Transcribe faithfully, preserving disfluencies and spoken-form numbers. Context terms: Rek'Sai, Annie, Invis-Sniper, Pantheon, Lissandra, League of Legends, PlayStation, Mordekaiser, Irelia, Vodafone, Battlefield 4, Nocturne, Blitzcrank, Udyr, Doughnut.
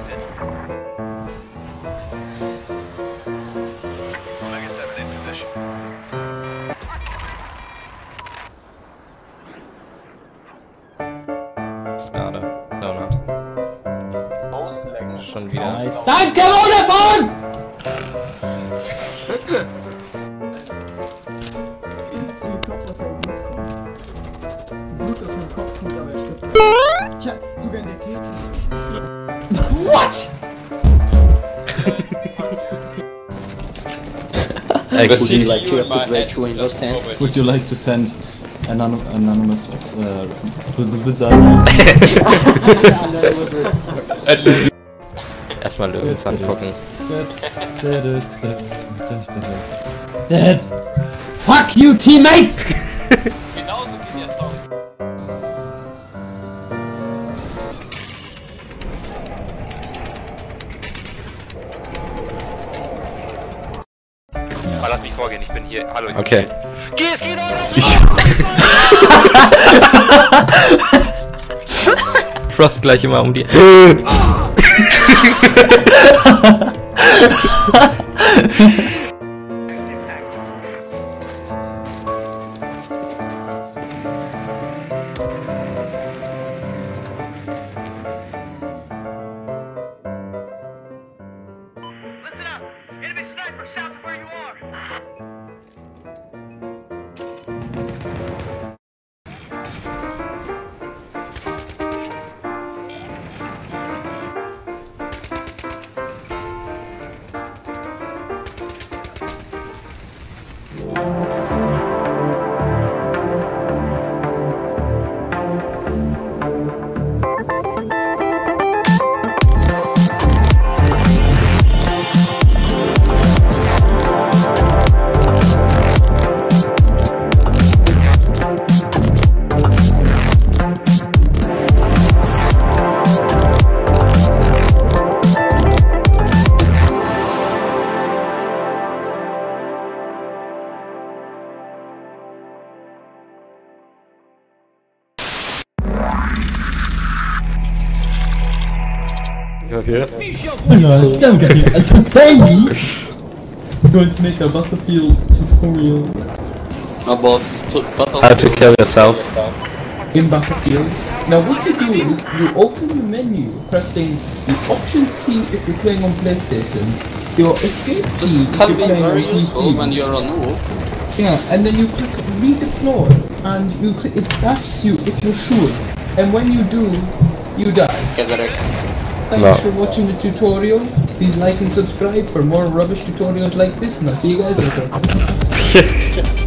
requested. Mega seven in position. Schade. Donut. Schon wieder. Nice. Danke, Vodafone! What? Hey, would you like to upgrade to Windows ten? Would you like to send an anonymous uh, erstmal Löwens angucken. Dead. Fuck you, teammate! Genauso wie der Song. Lass mich vorgehen, ich bin hier. Hallo, ich bin okay. Hier. Geh, es geht auch! Frost gleich immer um die. Listen up! Invis-Sniper, south of where you are! Okay. Hello, I'm gonna be a baby! I'm going to make a battlefield tutorial. About to battlefield. How to kill yourself. In battlefield. Now what you do is you open the menu, pressing the options key if you're playing on PlayStation, your escape key if you're playing on P C. When you're on war. Yeah, and then you click redeploy, and you click, it asks you if you're sure, and when you do, you die. Okay, thanks no. for watching the tutorial. Please like and subscribe for more rubbish tutorials like this, and I'll see you guys later.